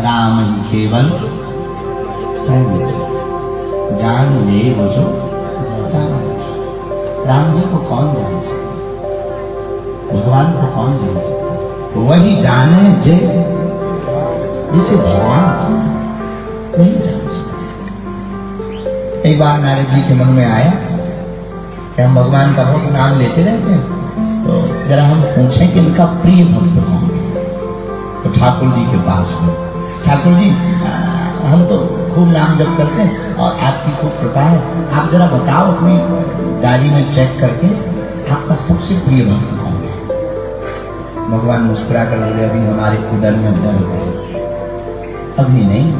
राम केवल जान ले वो जो जाना। राम जी को कौन जान सकता, भगवान को कौन जान सकता, वही जाने जे जिसे भगवान वही जान सकते। एक बार नारद जी के मन में आया कि हम भगवान का बहुत नाम लेते रहते हैं, तो जरा हम पूछें कि इनका प्रिय भक्त कौन है। तो ठाकुर जी के पास में, ठाकुर जी हम तो खूब नाम जप करते हैं और आपकी खूब कृपा है, आप जरा बताओ अपनी डायरी में चेक करके आपका सबसे प्रिय भक्त कौन है। भगवान मुस्कुरा कर बोले अभी हमारे उदर में दर्द है, अभी नहीं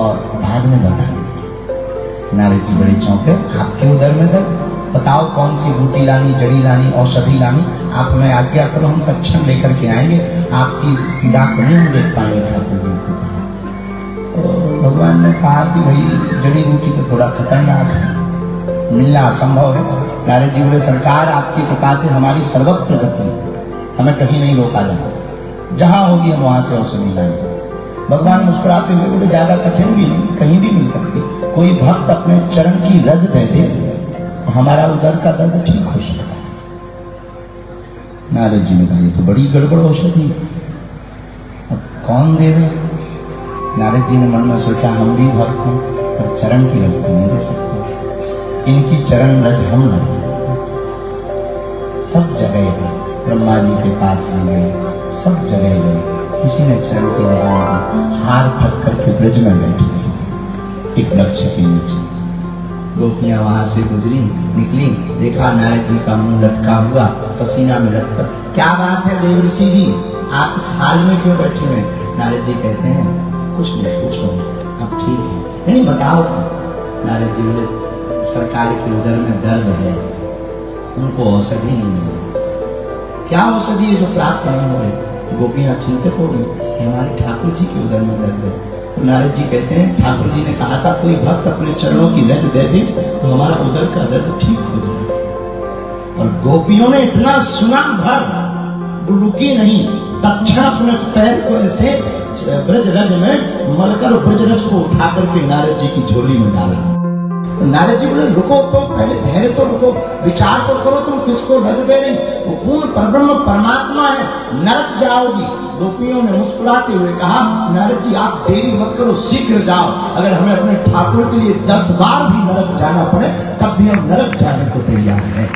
और बाद में बता देंगे। नारद जी बड़े चौंके, आपके उदर में दर्द? बताओ कौन सी बूटी लानी, जड़ी लानी, औषधि लानी, आप हमें आज्ञा करो, हम तत्क्षण लेकर के आएंगे, आपकी पीड़ा को नहीं हम देख पाएंगे। ठाकुर जी को भगवान ने कहा कि भाई जड़ी बूटी तो थोड़ा खतरनाक है, मिलना असंभव है। नारद जी बोले सरकार आपकी कृपा से हमारी सर्वत्र गति, हमें कहीं नहीं रोका जाना, जहाँ होगी हम वहाँ से औषधि लाएंगे। भगवान मुस्कुराते हुए बोले ज्यादा कठिन भी नहीं, कहीं भी मिल सकती। कोई भक्त अपने चरण की रज दे दे तो हमारा उदर का दर्द ठीक हो सकता है। नारद जी ने कहा तो बड़ी गड़बड़ औषधि, अब कौन देवे। नारद जी ने मन में सोचा हम भी भक्त हैं पर चरण की रज नहीं दे सकते, इनकी चरण रज हम न दे सकते। सब जगह गए, ब्रह्मा जी के पास भी गए, सब जगह गए, किसी ने चरण की रज नहीं दी। हार थक करके ब्रज में बैठे एक लक्ष्य के नीचे, गोपियां वहां से गुजरी निकली, देखा नारद जी का मुंह लटका हुआ, पसीना में लटक कर, क्या बात है देव ऋषि जी, आप इस हाल में क्यों बैठे हुए। नारद जी कहते हैं कुछ नहीं, पूछो अब ठीक है, नहीं बताओ। नारद जी बोले सरकार के उदर में दर्द है, उनको औषधि नहीं मिली। क्या औषधि है जो प्राप्त नहीं हो रही। गोपियां चिंतित हो गई हमारे ठाकुर जी के उदर में दर्द है। तो नारद जी कहते हैं ठाकुर जी ने कहा था कोई भक्त अपने चरणों की रज दे दे तो हमारा उदर का दर्द ठीक हो जाए। और गोपियों ने इतना सुना भर रुकी नहीं, तत्क्षण अपने पैर को ऐसे ब्रज रज में मलकर ब्रज रज को उठा करके नारद जी की झोली में डाला। तो नारद जी बोले रुको तो, पहले धैर्य तो रुको, विचार तो करो तुम किसको रज दे रही, वो पूर्ण परब्रह्म परमात्मा है, नरक जाओगी। गोपियों ने मुस्कुराते हुए कहा नारद जी आप देरी मत करो, शीघ्र जाओ, अगर हमें अपने ठाकुर के लिए 10 बार भी नरक जाना पड़े तब भी हम नरक जाने को तैयार हैं।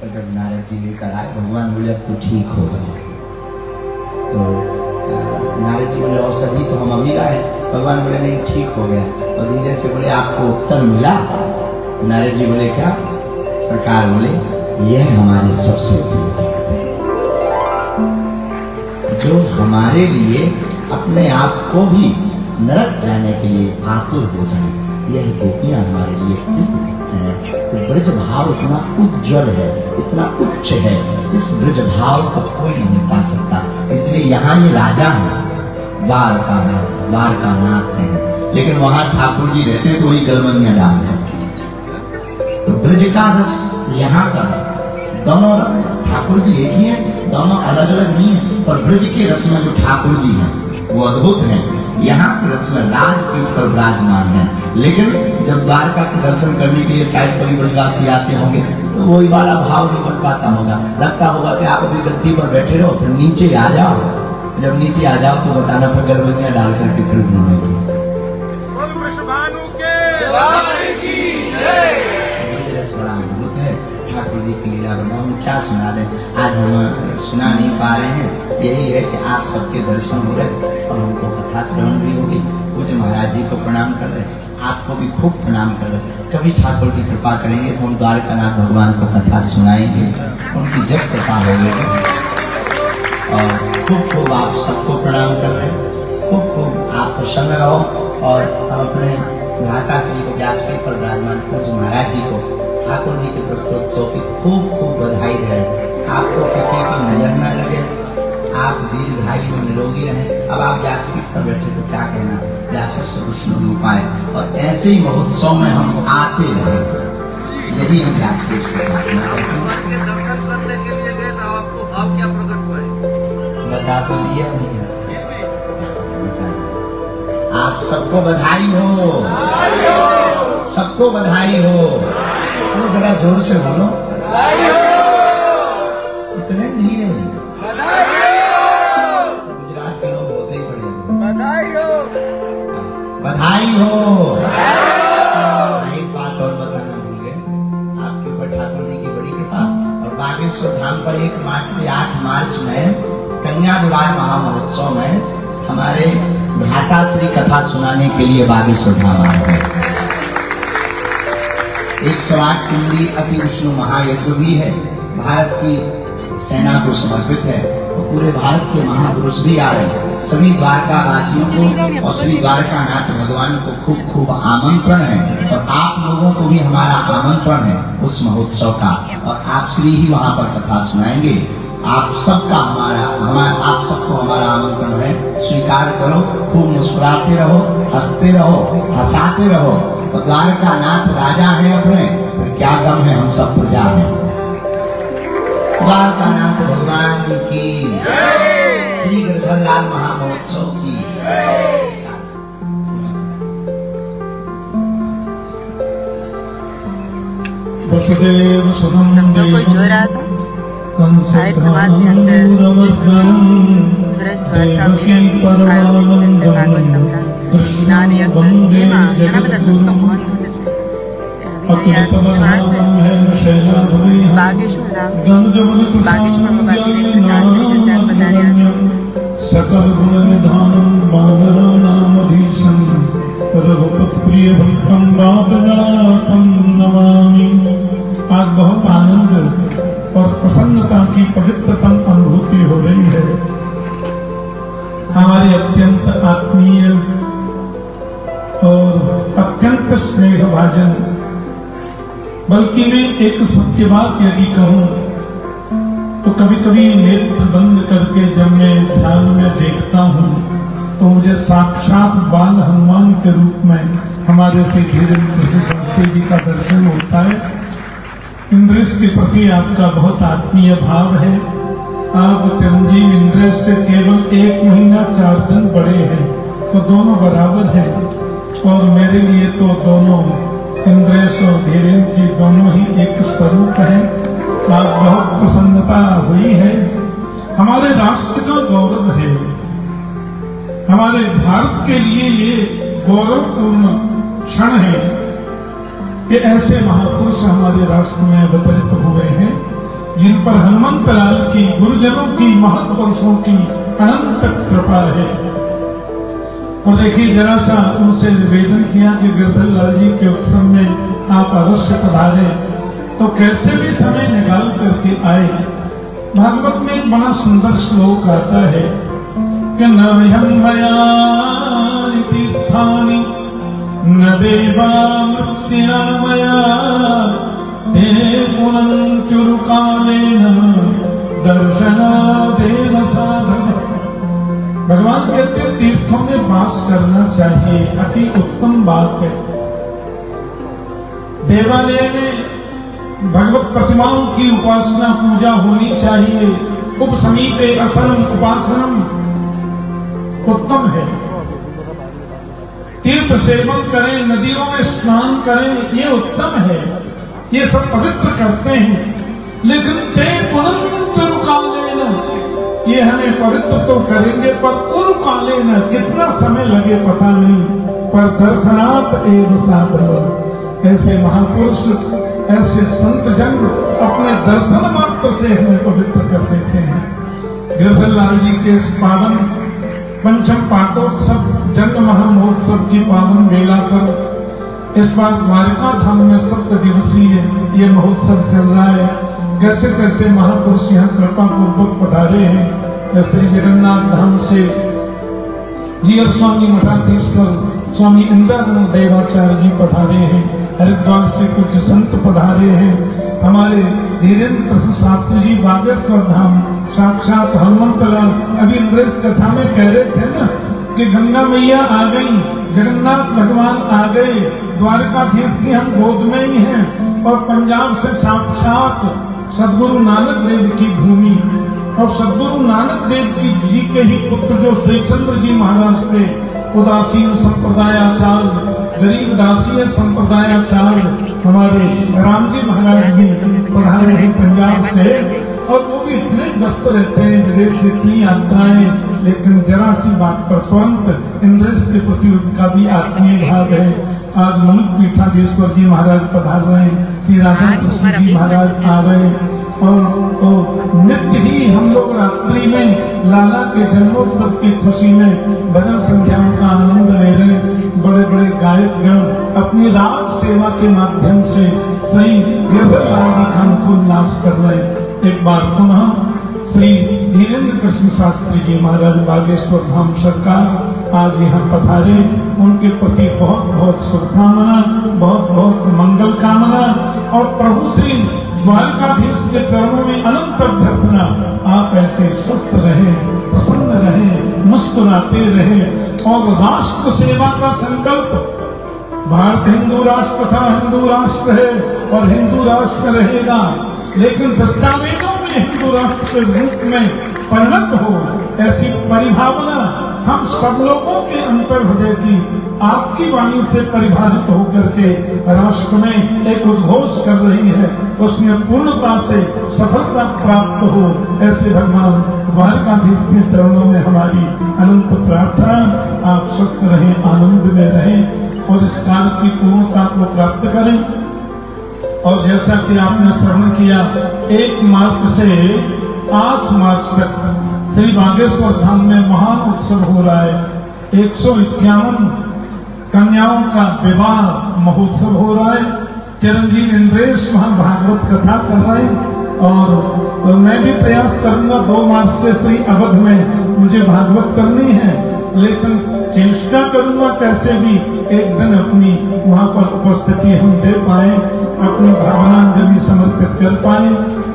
तो जब नारद जी लेकर आए भगवान बोले अब तो ठीक हो गए। तो नारद जी बोले औषधि तो हम अभी लाए। भगवान बोले नहीं ठीक हो गया। और धीरे से बोले आपको उत्तर मिला। नारद जी बोले क्या। सरकार बोले यह हमारे सबसे प्रिय जो हमारे लिए अपने आप को भी नरक जाने के लिए आतुर हो जाए, यह गोपियाँ हमारे लिए प्रिय हैं। तो ब्रज भाव इतना उज्जवल है, इतना उच्च है, इस ब्रज भाव को कोई नहीं पा सकता। इसलिए यहाँ ये राजा है, बार का राजा, बार का नाथ है, लेकिन वहाँ ठाकुर जी रहते तो वही गर्वनिया डाल करते। तो ब्रज का रस, यहाँ का रस, दोनों रस ठाकुर जी एक ही है, दोनों अलग अलग नहीं है। और ब्रज के रस में जो ठाकुर जी हैं वो अद्भुत हैं, यहाँ के रस में राजपीठ पर विराजमान है। लेकिन जब द्वारका के दर्शन करने के लिए शायद सभी ब्रजवासी आते होंगे तो वही वाला भाव नहीं बन पाता होगा, लगता होगा कि आप अभी गद्दी पर बैठे रहो फिर नीचे आ जाओ, जब नीचे आ जाओ तो बताना फिर गर्भनिया डाल करके फिर घूमेंगे। ठाकुर जी की लीला बनाऊं क्या सुना दें, आज हम सुना नहीं पा रहे हैं। यही है कि आप सबके दर्शन हो रहे और हमको कथा श्रवण भी होगी। पूज महाराज जी को प्रणाम कर रहे, आपको भी खूब प्रणाम कर रहे। कभी ठाकुर जी कृपा करेंगे तो हम द्वारकानाथ भगवान को कथा सुनाएंगे, उनकी जब कृपा होगी। और खूब खूब आप सबको प्रणाम कर रहे हैं, खूब खूब आप प्रसन्न रहो। और हम अपने भ्राता श्री को व्यासपीठ पर विराजमान पूज महाराज जी को ठाकुर जी के प्रकटोत्सव की खूब खूब बधाई दे। आपको किसी की नजर न लगे, आप दीर्घायु निरोगी रहें। अब आप व्यासपीठ पर बैठे तो क्या कहना, व्यासस्वरूप उपाय। और ऐसे ही महोत्सव में हम आते रहे, यही हम व्यासपीठ से प्रार्थना करते हैं। बता तो दिया भैया, आप सबको बधाई हो, सबको बधाई हो। तो जरा जोर से बोलो बधाई हो। इतने धीरे गुजरात के लोग बोलते ही पड़े बधाई हो, बधाई हो। एक बात और बताना भूल गए, आपके ऊपर ठाकुर जी की बड़ी कृपा। और बागेश्वर धाम पर 1 मार्च से 8 मार्च में कन्या विवाह महामहोत्सव में हमारे भ्राताश्री कथा सुनाने के लिए बागेश्वर धाम आए हैं। 108 कुंडी अति विष्णु महायज्ञ भी है, भारत की सेना को समर्पित है। पूरे भारत के महापुरुष भी आ रहे हैं। सभी द्वारका वासियों को और श्री द्वारकानाथ भगवान को खूब खूब आमंत्रण है और आप लोगों को भी हमारा आमंत्रण है उस महोत्सव का। और आप श्री ही वहाँ पर कथा सुनाएंगे। आप सबका आप सबको हमारा आमंत्रण है, स्वीकार करो। खूब मुस्कुराते रहो, हंसते रहो, हंसाते रहो। द्वारकानाथ राजा है अपने, फिर क्या गम है, हम सब प्रजा है। द्वारकानाथ भगवान की, श्री गिरधर लाल महामहोत्सव की। वसुदेव सुनं देवं साहिर समाज के अंदर ब्रज द्वारका में आयोजित है भागवत सप्ताह ज्ञान यज्ञ जेमा घना बता संतो महत्व है। हमारे समाज में बागेश्वर धाम बागेश्वर में बागेश्वर शास्त्री जी जान बता रहे हैं। सकल गुण निधान माधव नाम अधीशं रघुपत प्रिय भक्तम बापदापम नमामि। आज बहुत आनंद और प्रसन्नता की पवित्रतम अनुभूति हो रही है। हमारे अत्यंत आत्मीय और अत्यंत स्नेहभाजन, बल्कि मैं एक सत्य बात यदि कहूं तो कभी कभी नेत्र बंद करके जब मैं ध्यान में देखता हूं तो मुझे साक्षात बाल हनुमान के रूप में हमारे श्री धीरेन्द्र कृष्ण शास्त्री जी का दर्शन होता है। इंद्रेश के प्रति आपका बहुत आत्मीय भाव है। आप चिरंजीव इंद्रेश से केवल 1 महीना 4 दिन बड़े हैं, तो दोनों बराबर हैं। और मेरे लिए तो दोनों इंद्रेश और धीरेन्द्र जी दोनों ही एक स्वरूप हैं। आप बहुत प्रसन्नता हुई है। हमारे राष्ट्र का गौरव है, हमारे भारत के लिए ये गौरवपूर्ण क्षण है कि ऐसे महापुरुष हमारे राष्ट्र में अवतरित हुए हैं जिन पर हनुमंत लाल की, गुरुजनों की, महापुरुषों की अनंत कृपा है। और देखिए, जरा सा उनसे निवेदन किया कि गिरधर लाल जी के उत्सव में आप अवश्य पधारे, तो कैसे भी समय निकाल करके आए। भागवत में एक बड़ा सुंदर श्लोक आता है कि नवयम न देवामृत्स्यामया ते पुनंत्युरुकालेन दर्शनादेव साधन। भगवान कहते तीर्थों में वास करना चाहिए, अति उत्तम बात है। देवालय में भगवत प्रतिमाओं की उपासना पूजा होनी चाहिए। उपसमीपे असनम उपासनम उत्तम है। तीर्थ सेवन करें, नदियों में स्नान करें, ये उत्तम है, ये सब पवित्र करते हैं। लेकिन ते पुनंत रुकाल लेना, ये हमें पवित्र तो करेंगे पर रुकाल लेना कितना समय लगे पता नहीं। पर दर्शनाथ एव साधन, ऐसे महापुरुष, ऐसे संत जन अपने दर्शन मात्र से हमें पवित्र कर देते हैं। गिरधर लाल जी के इस पावन पंचम पाटोत्सव जन्म महामहोत्सव की पावन मेला पर इस बार द्वारिका धाम में 7 दिवसीय ये महोत्सव चल रहा है। कैसे कैसे महापुरुष यहाँ कृपा पूर्वक पधारे हैं। जैसे जगन्नाथ धाम से जीयर स्वामी मठाधीश्वर स्वामी इंद्रानंद देवाचार्य जी पधारे हैं। हरिद्वार से कुछ संत पधारे हैं। हमारे धीरेन्द्र कृष्ण शास्त्री जी बागेश्वर धाम साक्षात हनुमंतलाल। अभी इंद्रेश कथा में कह रहे थे ना कि गंगा मैया आ गई, जगन्नाथ भगवान आ गए, द्वारिकाधीश की हम गोद में ही हैं। और पंजाब से साक्षात सदगुरु नानक देव की भूमि और सदगुरु नानक देव जी के ही पुत्र जो श्री चंद्र जी महाराज थे, उदासीन संप्रदायाचार्य, गरीब दासीय संप्रदायाचार्य हमारे राम जी महाराज भी पढ़ा रहे हैं पंजाब से, और वो भी इतने व्यस्त रहते हैं, विदेश से की यात्राएं, लेकिन जरा सी बात पर तुरंत इंद्रेश के प्रति उनका भी आत्मीय भाव है। आज मनुक पीठाधीश्वर जी महाराज पधार रहे हैं, श्री राजभोग जी महाराज आ रहे हैं, और नित्य ही हम लोग रात्रि में लाला के जन्मोत्सव की खुशी में भजन संध्याओं का आनंद ले रहे हैं। बड़े बड़े गायक गण अपनी राग सेवा के माध्यम से श्री गिरधर लाल जी का उल्लास कर रहे हैं। एक बार पुनः श्री धीरेन्द्र कृष्ण शास्त्री जी महाराज बागेश्वर धाम सरकार आज यहाँ पधारे, उनके प्रति बहुत बहुत शुभकामना, बहुत बहुत मंगल कामना, और प्रभु श्री द्वारिकाधीश के चरणों में अनंत अभ्यर्थना, आप ऐसे स्वस्थ रहे, प्रसन्न रहे, मुस्कुराते रहे, और राष्ट्र सेवा का संकल्प। भारत हिंदू राष्ट्र था, हिंदू राष्ट्र है और हिंदू राष्ट्र रहेगा, लेकिन दस्तावेजों हिंदू राष्ट्र के रूप में परिणत हो, ऐसी परिभावना हम सब लोगों के अंतर्हृदय की आपकी वाणी से परिभाषित होकर के राष्ट्र में एक उद्घोष कर रही है, उसमें पूर्णता से सफलता प्राप्त हो, ऐसे भगवान द्वारिकाधीश के चरणों में हमारी अनंत प्रार्थना। आप स्वस्थ रहें, आनंद में रहें और इस कार्य की पूर्णता को प्राप्त करें। और जैसा कि आपने श्रवण किया, 1 मार्च से 8 मार्च तक श्री बागेश्वर धाम में महान उत्सव हो रहा है। 151 कन्याओं का विवाह महोत्सव हो रहा है। चिरंजीव इंद्रेश वहां भागवत कथा कर रहे हैं, और मैं भी प्रयास करूंगा 2 मार्च से श्री अवध में मुझे भागवत करनी है, लेकिन चेष्टा करूंगा कैसे भी एक दिन अपनी वहाँ पर उपस्थिति हम दे पाए, अपनी भावनांजलि समर्पित कर पाए।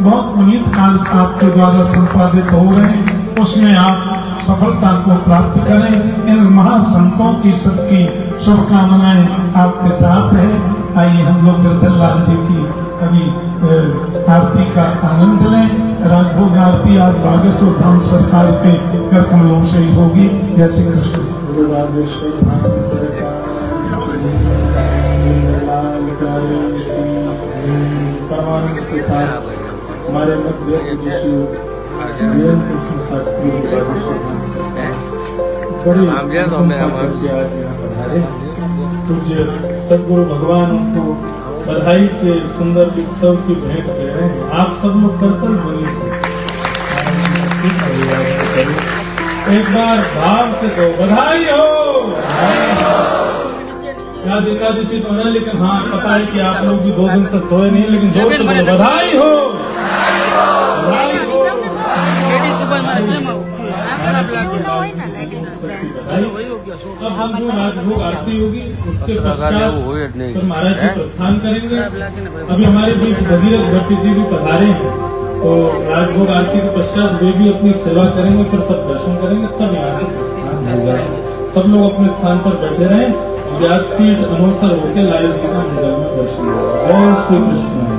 बहुत पुनीत कार्य आपके द्वारा संपादित हो रहे हैं, उसमें आप सफलता को प्राप्त करें। इन महासंतों की सबकी शुभकामनाएं आपके साथ है। आइए हम लोग नंदलाल जी की अभी आरती का आनंद लें। राजभोग आरती आज बागेश्वर धाम सरकार के करकमलों से ही होगी। जैसे कृष्ण बागेश्वर धाम परमानंद के साथ हमारे कृष्ण शास्त्री बागेश्वर धाम सरकार सदगुरु भगवान उनको बधाई के सुंदर उत्सव की भेंट दे रहे हैं। आप सब लोग करतल ध्वनि से एक बार भाव से कहो बधाई हो। राजकादशी तो है, लेकिन हाँ पता है कि आप लोग भी 2 दिन से सोए नहीं, लेकिन जोर से बोलो बधाई हो। अब हम जो राजभोग आरती होगी उसके पश्चात महाराज जी प्रस्थान करेंगे। अभी हमारे बीच भगीरथ भट्ट जी भी पधारे हैं, तो राजभोग आरती के पश्चात वे भी अपनी सेवा करेंगे, फिर सब दर्शन करेंगे, तब यहाँ से प्रस्थान होगा। सब लोग अपने स्थान पर बैठे रहे, व्यासपीठ अमृतसर होकर लाल जी का मंदिर में दर्शन होगा। जय श्री कृष्ण।